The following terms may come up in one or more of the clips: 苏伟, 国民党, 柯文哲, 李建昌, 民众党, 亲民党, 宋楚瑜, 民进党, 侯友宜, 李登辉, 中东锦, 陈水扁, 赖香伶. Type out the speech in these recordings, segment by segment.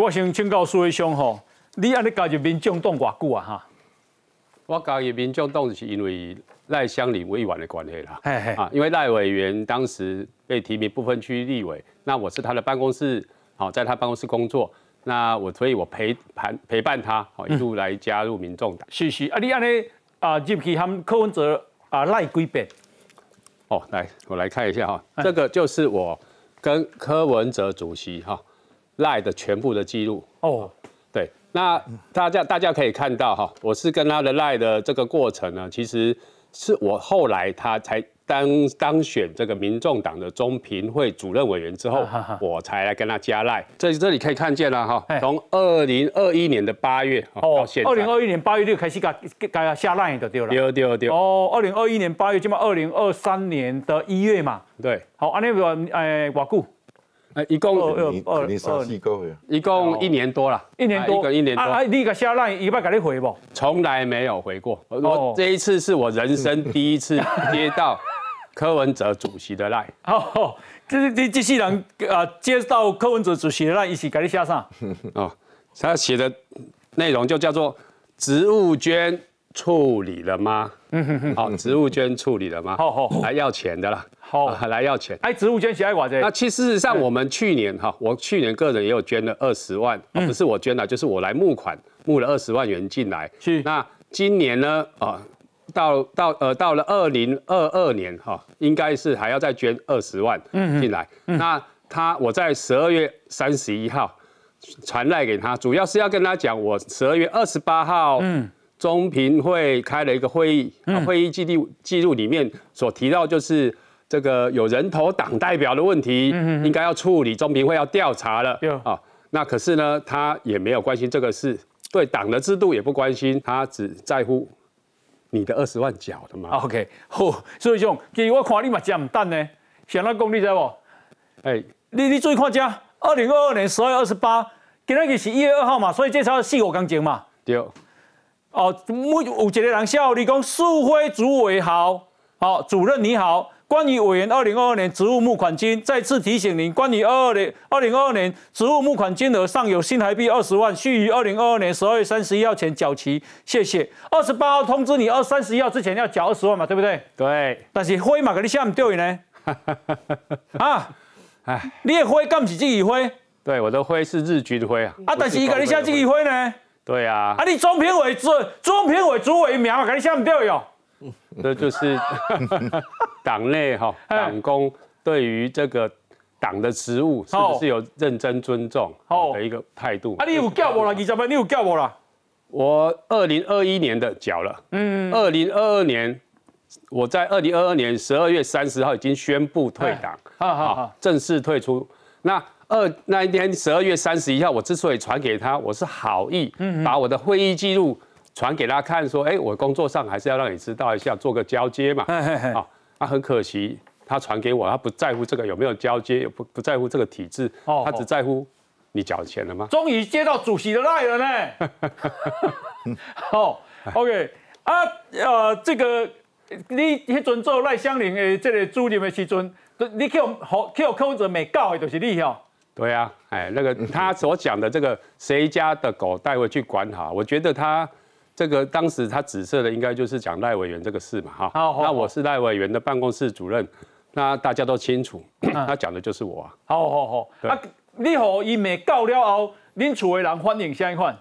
我先请教苏伟兄吼，你安尼加入民众党偌久啊？哈，我加入民众党是因为赖香伶委员的关系啦。嘿嘿啊，因为赖委员当时被提名不分区立委，那我是他的办公室，好，在他办公室工作。 那我，所以我陪伴他，一路来加入民众党。是是，啊，你安尼啊入去和柯文哲啊赖几遍？哦，来，我来看一下哈，这个就是我跟柯文哲主席哈赖的全部的记录。哦，对，那大家可以看到哈，我是跟他的赖的这个过程呢，其实是我后来他才。 当选这个民众党的中评会主任委员之后，我才来跟他加赖。这里可以看见了哈，从2021年的8月哦，2021年8月就开始给他下赖就对了。对对对。哦，2021年8月，即嘛2023年的1月嘛。对。好，安尼话偌久？一共2、3、4个月，一共1年多了。1年多。啊，你个下赖有没给你回不？从来没有回过。我这一次是我人生第一次接到。 柯文哲主席的赖，哦，这些人啊，接到柯文哲主席的赖，一起给你写上哦，他写的内容就叫做“职务捐处理了吗？”好，职务捐处理了吗？好，来要钱的啦，好，来要钱。哎，职务捐是爱我这。那其实事实上，我们去年哈，我去年个人也有捐了20万，不是我捐了，就是我来募款，募了20万元进来。是。那今年呢？啊。 到了2022年哈，应该是还要再捐20万进来。那我在12月31号传赖给他，主要是要跟他讲，我12月28号中评会开了一个会议，会议记录里面所提到就是这个有人头党代表的问题，应该要处理，中评会要调查了。啊，那可是呢，他也没有关心这个事，对党的制度也不关心，他只在乎。 你的20万缴了吗 ？OK， 好，所以讲，其实我看你嘛真唔淡呢，想到讲你知无？哎、欸，你注意看下，2022年12月28，今仔日是1月2号嘛，所以这才4、5天前嘛。对。哦，有一个人笑你讲，苏辉主委好，好、哦、主任你好。关于委员2022年职务募款金，再次提醒您，关于2022年职务募款金额尚有新台币20万，需于2022年12月31号前缴齐。谢谢。28号通知你，31号之前要缴20万嘛，对不对？对。但是花嘛，给你下唔对呢。啊，哎你的花敢是自己花？对，我的花是日军花啊。啊，但是伊给你下自己花呢？对啊。啊，你中评委主委名嘛，给你下唔对哟。 这就是党内哈党工对于这个党的职务是不是有认真尊重的一个态度？啊，你有缴无啦？20万你有缴无啦？我2021年的缴了，2022年我在2022年12月30号已经宣布退党，正式退出。那一天12月31号，我之所以传给他，我是好意，把我的会议记录。 传给他看，说，哎，我工作上还是要让你知道一下，做个交接嘛。啊，那很可惜，他传给我，他不在乎这个有没有交接，也不在乎这个体制，他只在乎你缴钱了吗？终于接到主席的赖了呢。好，OK， 啊，这个你迄阵做赖香伶的这个主任的时阵，你去柯文哲没告的，就是你哦。 对啊，哎，那个他所讲的这个谁家的狗带回去管好，我觉得他。 这个当时他指涉的应该就是讲赖委员这个事嘛，哈。那我是赖委员的办公室主任，那大家都清楚，他讲的就是我啊。好好好，啊，你和伊没告了后，恁厝的人反应啥款？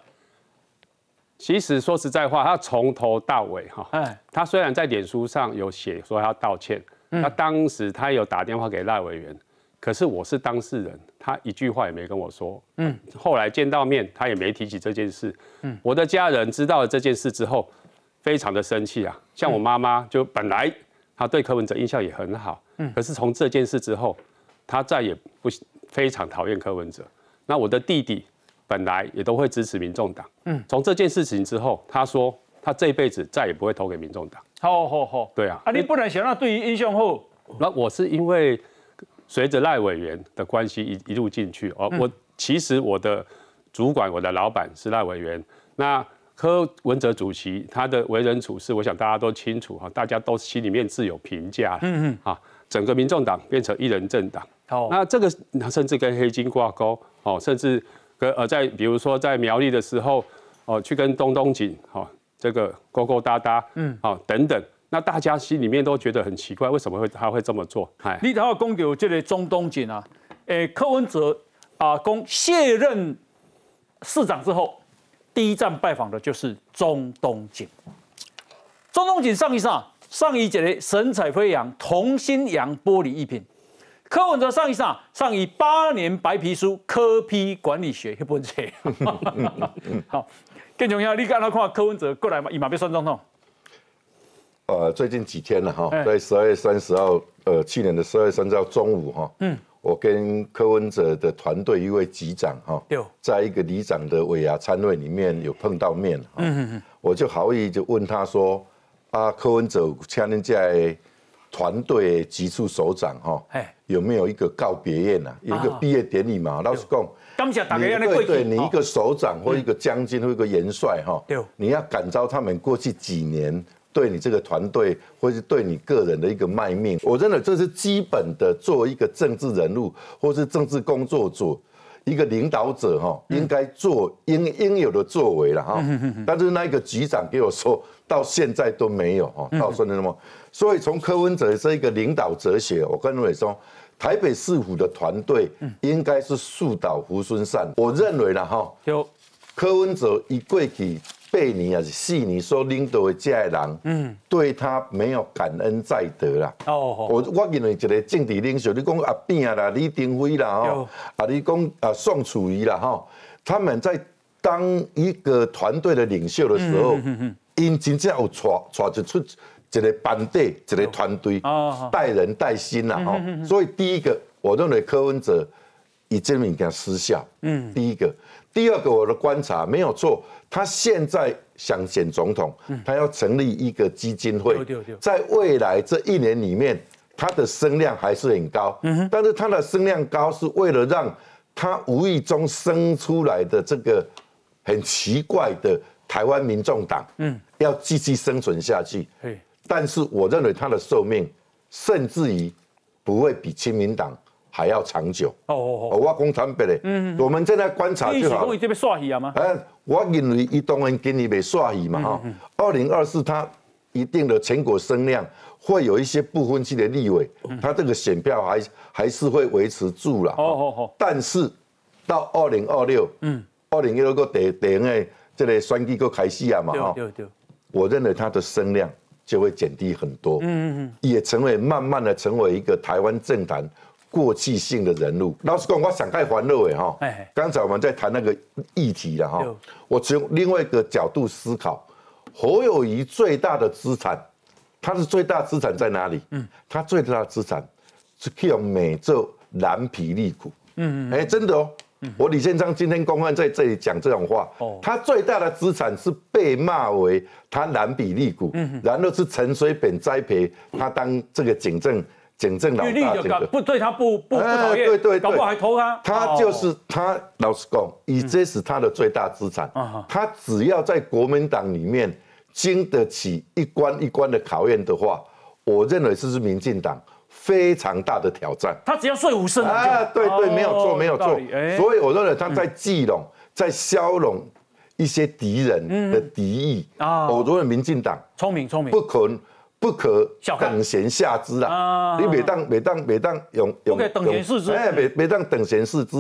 其实说实在话，他从头到尾哈，他虽然在脸书上有写说他道歉，那当时他有打电话给赖委员，可是我是当事人，他一句话也没跟我说。嗯，后来见到面，他也没提起这件事。 我的家人知道了这件事之后，非常的生气啊！像我妈妈，就本来她对柯文哲印象也很好，可是从这件事之后，她再也不非常讨厌柯文哲。那我的弟弟本来也都会支持民众党，从这件事情之后，他说他这一辈子再也不会投给民众党。好好好，对啊，啊你本来想让对于印象好，那我是因为随着赖委员的关系一路进去哦，我其实我的。 主管，我的老板是赖委员。那柯文哲主席他的为人处事，我想大家都清楚哈，大家都心里面自有评价。啊，整个民众党变成一人政党。那这个甚至跟黑金挂钩哦，甚至在比如说在苗栗的时候，去跟东景这个勾勾搭搭，等等。 那大家心里面都觉得很奇怪，为什么他会这么做？哎，你头讲到这个中东锦啊，柯文哲啊，讲卸任市长之后，第一站拜访的就是中东锦。中东锦上一届神采飞扬，同心洋玻璃一品。柯文哲上一8年白皮书科批管理学一本册。好，更重要，你刚才看柯文哲过来嘛，伊嘛要选总统。 最近几天了哈，在12月30号，去年的12月30号中午哈，我跟柯文哲的团队一位局长哈，在一个里长的尾牙餐会里面有碰到面，我就好意就问他说，啊，柯文哲请恁在团队局处首长哈，有没有一个告别宴啊？有一个毕业典礼嘛？老实讲。 你一个首长或一个将军或一个元帅哈，你要感召他们过去几年。 对你这个团队，或是对你个人的一个卖命，我认为这是基本的。作为一个政治人物，或是政治工作者，一个领导者哈，应该做应有的作为了哈。但是那一个局长给我说到现在都没有哈，到现在没有。所以从柯文哲这一个领导哲学，我跟你说，台北市府的团队应该是树倒猢狲散。我认为了哈，柯文哲一过去。 8年还是4年，所领导的这些人，对他没有感恩在德啦。我认为一个政治领袖，你讲阿扁啦、李登辉啦，你讲宋楚瑜啦，他们在当一个团队的领袖的时候，因真正有带出一个班底、一个团队，带人带心啦，所以第一个，我认为柯文哲已经明显失效。第一个。 第二个，我的观察没有错，他现在想选总统，他要成立一个基金会，在未来这1年里面，他的声量还是很高，但是他的声量高是为了让他无意中生出来的这个很奇怪的台湾民众党，要继续生存下去。但是我认为他的寿命，甚至于不会比亲民党。 还要长久哦，我讲坦白嘞，我们正在观察就好。你这边刷戏啊吗？哎，我认为伊当然今年袂刷戏嘛哈。2024他一定的全国声量会有一些不分区的立委，他这个选票还是会维持住了。但是到2026，2026个第个这个选举个开始啊嘛哈。我认为他的声量就会减低很多，也慢慢的成为一个台湾政坛。 过气性的人物，老实讲，我想太烦恼的哈。刚才我们在谈那个议题了哈，我从另外一个角度思考，侯友宜最大的资产，他是最大资产在哪里？他最大的资产是去用美洲蓝皮利股。真的哦，我李建昌今天公开在这里讲这种话，他最大的资产是被骂为他蓝皮利股，然后是陈水扁栽培他当这个警政老大，对他不讨厌，对，搞不好还投他。他就是他，老实讲，以这是他的最大资产。他只要在国民党里面经得起一关一关的考验的话，我认为这是民进党非常大的挑战。他只要睡5声啊，对，没有错。所以我认为他在聚拢、在消融一些敌人的敌意啊。我认为民进党聪明，不可等闲下之啦！你每当用，每当等闲视之。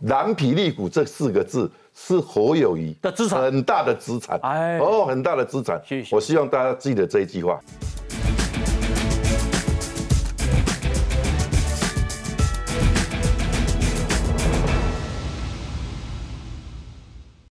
蓝皮利股这4个字是侯友宜的资产，很大的资产。很大的资产。我希望大家记得这一句话。